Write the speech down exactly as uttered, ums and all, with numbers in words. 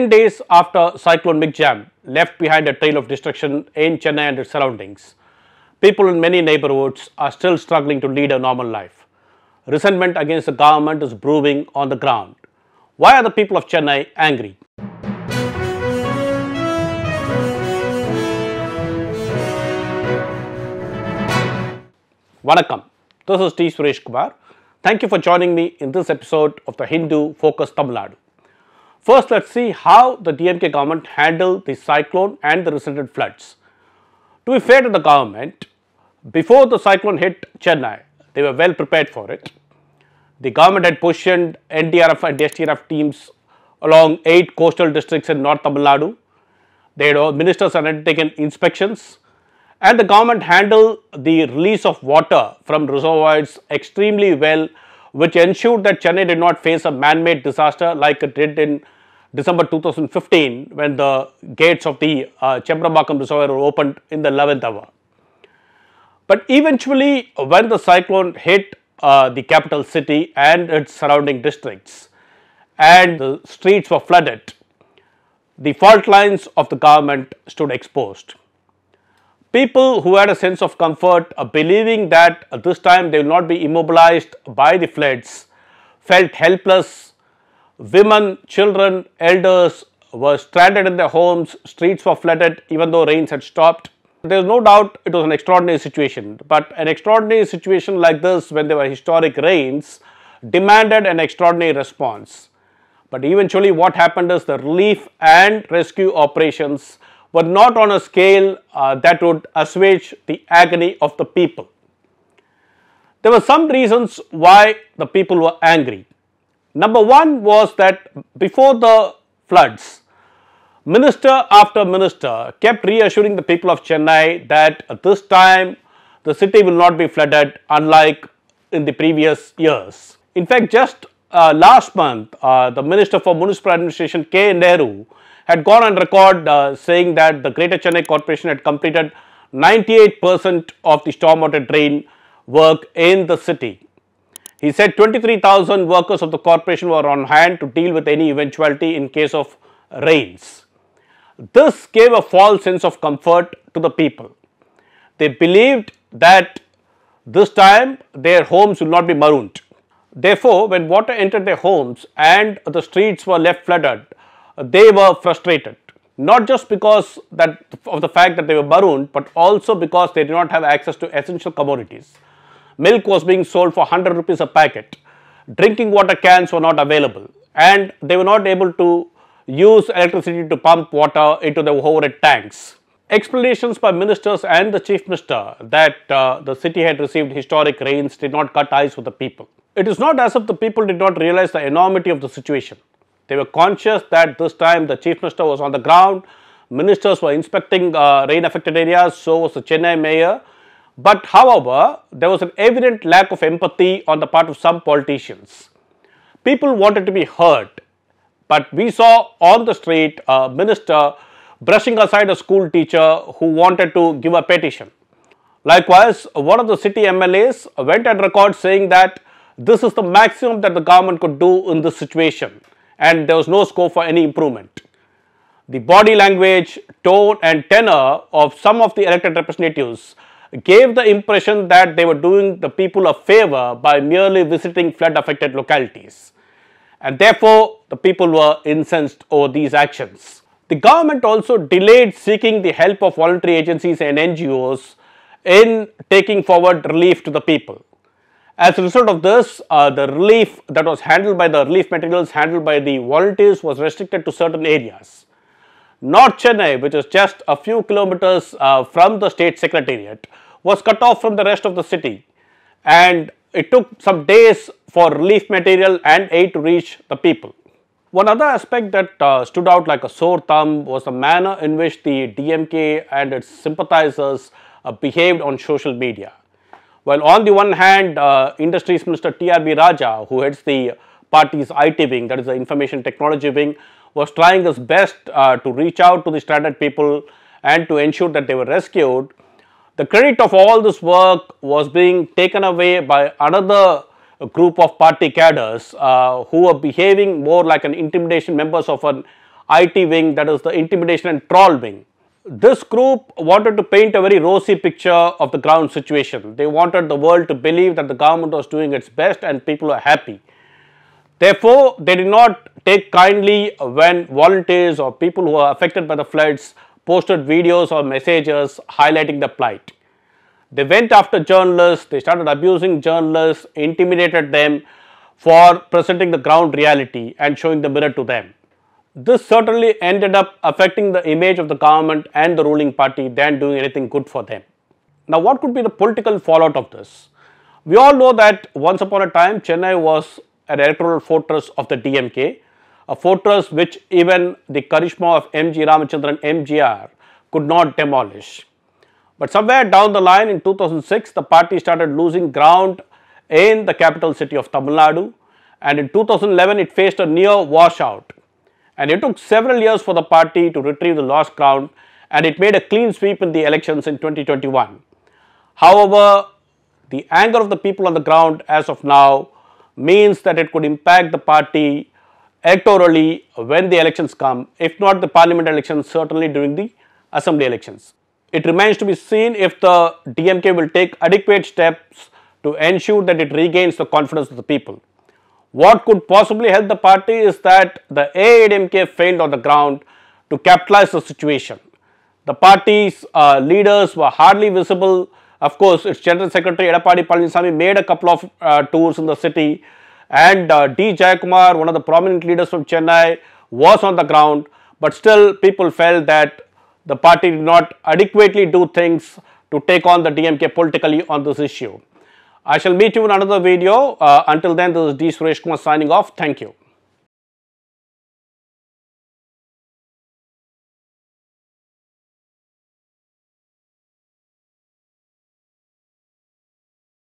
ten days after Cyclone Michaung left behind a trail of destruction in Chennai and its surroundings, people in many neighbourhoods are still struggling to lead a normal life. Resentment against the government is brewing on the ground. Why are the people of Chennai angry? Vanakkam, this is D. Suresh Kumar. Thank you for joining me in this episode of the Hindu Focus Tamil Nadu. First, let's see how the D M K government handled the cyclone and the resultant floods. To be fair to the government, before the cyclone hit Chennai, they were well prepared for it. The government had positioned N D R F and S D R F teams along eight coastal districts in North Tamil Nadu. They had ministers had undertaken inspections, and the government handled the release of water from reservoirs extremely well, which ensured that Chennai did not face a man-made disaster like it did in December two thousand fifteen, when the gates of the uh, Chembramakam Reservoir were opened in the eleventh hour. But eventually, when the cyclone hit uh, the capital city and its surrounding districts, and the streets were flooded, the fault lines of the government stood exposed. People who had a sense of comfort, uh, believing that uh, this time they will not be immobilized by the floods, felt helpless. Women, children, elders were stranded in their homes, streets were flooded even though rains had stopped. There is no doubt it was an extraordinary situation, but an extraordinary situation like this, when there were historic rains, demanded an extraordinary response. But eventually what happened is the relief and rescue operations were not on a scale uh, that would assuage the agony of the people. There were some reasons why the people were angry. Number one was that before the floods, minister after minister kept reassuring the people of Chennai that at this time the city will not be flooded, unlike in the previous years. In fact, just uh, last month, uh, the Minister for Municipal Administration K Nehru had gone on record uh, saying that the Greater Chennai Corporation had completed ninety-eight percent of the stormwater drain work in the city. He said twenty-three thousand workers of the corporation were on hand to deal with any eventuality in case of rains. This gave a false sense of comfort to the people. They believed that this time their homes will not be marooned. Therefore, when water entered their homes and the streets were left flooded, they were frustrated, not just because that of the fact that they were marooned, but also because they did not have access to essential commodities. Milk was being sold for one hundred rupees a packet, drinking water cans were not available, and they were not able to use electricity to pump water into the overhead tanks. Explanations by ministers and the chief minister that uh, the city had received historic rains did not cut ice with the people. It is not as if the people did not realize the enormity of the situation. They were conscious that this time the chief minister was on the ground, ministers were inspecting uh, rain affected areas, so was the Chennai mayor. But however, there was an evident lack of empathy on the part of some politicians. People wanted to be heard, but we saw on the street a minister brushing aside a school teacher who wanted to give a petition. Likewise, one of the city M L As went on record saying that this is the maximum that the government could do in this situation, and there was no scope for any improvement. The body language, tone and tenor of some of the elected representatives gave the impression that they were doing the people a favour by merely visiting flood affected localities, and therefore the people were incensed over these actions. The government also delayed seeking the help of voluntary agencies and N G Os in taking forward relief to the people. As a result of this, uh, the relief that was handled by the relief materials handled by the volunteers was restricted to certain areas. North Chennai, which is just a few kilometers uh, from the state secretariat, was cut off from the rest of the city, and it took some days for relief material and aid to reach the people. One other aspect that uh, stood out like a sore thumb was the manner in which the D M K and its sympathizers uh, behaved on social media. Well, on the one hand, uh, Industries Minister T R B Raja, who heads the party's I T wing, that is the Information Technology wing, was trying his best uh, to reach out to the stranded people and to ensure that they were rescued. The credit of all this work was being taken away by another group of party cadres uh, who were behaving more like an intimidation members of an I T wing, that is the intimidation and trawl wing. This group wanted to paint a very rosy picture of the ground situation. They wanted the world to believe that the government was doing its best and people are happy. Therefore, they did not take kindly when volunteers or people who are affected by the floods posted videos or messages highlighting the plight. They went after journalists, they started abusing journalists, intimidated them for presenting the ground reality and showing the mirror to them. This certainly ended up affecting the image of the government and the ruling party than doing anything good for them. Now, what could be the political fallout of this? We all know that once upon a time, Chennai was an electoral fortress of the D M K, a fortress which even the charisma of M G Ramachandran, M G R, could not demolish. But somewhere down the line in two thousand six, the party started losing ground in the capital city of Tamil Nadu, and in two thousand eleven, it faced a near washout. And it took several years for the party to retrieve the lost ground, and it made a clean sweep in the elections in twenty twenty-one. However, the anger of the people on the ground as of now means that it could impact the party electorally when the elections come, if not the parliament elections, certainly during the assembly elections. It remains to be seen if the D M K will take adequate steps to ensure that it regains the confidence of the people. What could possibly help the party is that the A A D M K failed on the ground to capitalize the situation. The party's uh, leaders were hardly visible. Of course, its General Secretary Edappadi K Palaniswamy made a couple of uh, tours in the city, and uh, D Jayakumar, one of the prominent leaders from Chennai, was on the ground, but still people felt that the party did not adequately do things to take on the D M K politically on this issue. I shall meet you in another video. Uh, until then, this is D Suresh Kumar signing off. Thank you.